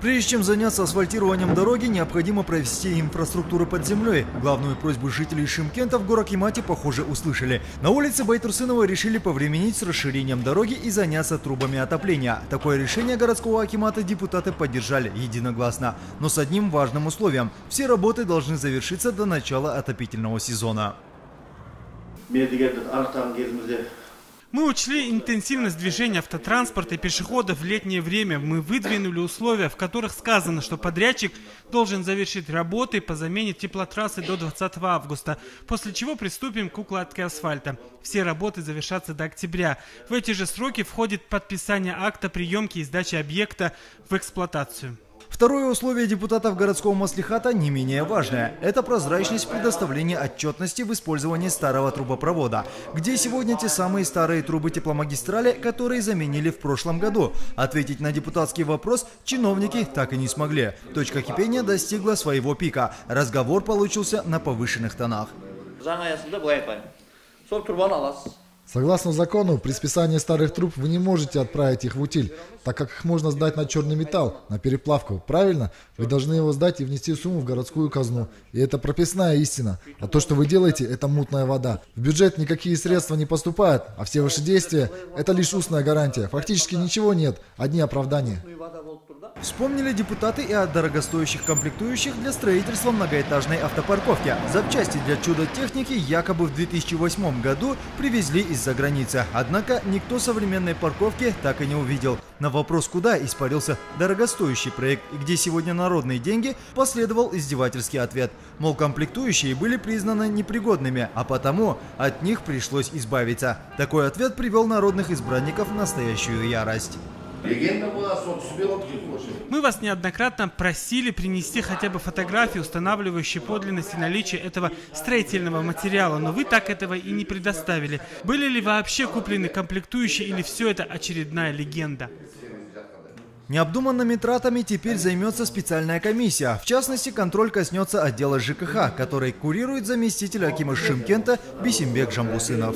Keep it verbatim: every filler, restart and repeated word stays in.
Прежде чем заняться асфальтированием дороги, необходимо провести инфраструктуру под землей. Главную просьбу жителей Шымкента в городе Акимате, похоже, услышали. На улице Байтурсынова решили повременить с расширением дороги и заняться трубами отопления. Такое решение городского Акимата депутаты поддержали единогласно. Но с одним важным условием – все работы должны завершиться до начала отопительного сезона. Мы учли интенсивность движения автотранспорта и пешеходов в летнее время. Мы выдвинули условия, в которых сказано, что подрядчик должен завершить работы по замене теплотрассы до двадцатого августа, после чего приступим к укладке асфальта. Все работы завершатся до октября. В эти же сроки входит подписание акта приемки и сдачи объекта в эксплуатацию. Второе условие депутатов городского маслихата не менее важное. Это прозрачность предоставления отчетности в использовании старого трубопровода, где сегодня те самые старые трубы тепломагистрали, которые заменили в прошлом году. Ответить на депутатский вопрос чиновники так и не смогли. Точка кипения достигла своего пика. Разговор получился на повышенных тонах. Согласно закону, при списании старых труб вы не можете отправить их в утиль, так как их можно сдать на черный металл, на переплавку. Правильно? Вы должны его сдать и внести сумму в городскую казну. И это прописная истина. А то, что вы делаете, это мутная вода. В бюджет никакие средства не поступают, а все ваши действия – это лишь устная гарантия. Фактически ничего нет, одни оправдания. Вспомнили депутаты и о дорогостоящих комплектующих для строительства многоэтажной автопарковки. Запчасти для чудо-техники якобы в две тысячи восьмом году привезли из-за границы. Однако никто современной парковки так и не увидел. На вопрос, куда испарился дорогостоящий проект и где сегодня народные деньги, последовал издевательский ответ. Мол, комплектующие были признаны непригодными, а потому от них пришлось избавиться. Такой ответ привел народных избранников в настоящую ярость. Мы вас неоднократно просили принести хотя бы фотографии, устанавливающие подлинность и наличие этого строительного материала, но вы так этого и не предоставили. Были ли вообще куплены комплектующие или все это очередная легенда? Необдуманными тратами теперь займется специальная комиссия. В частности, контроль коснется отдела ЖКХ, который курирует заместитель акима Шымкента Бейсенбек Жанбосынов.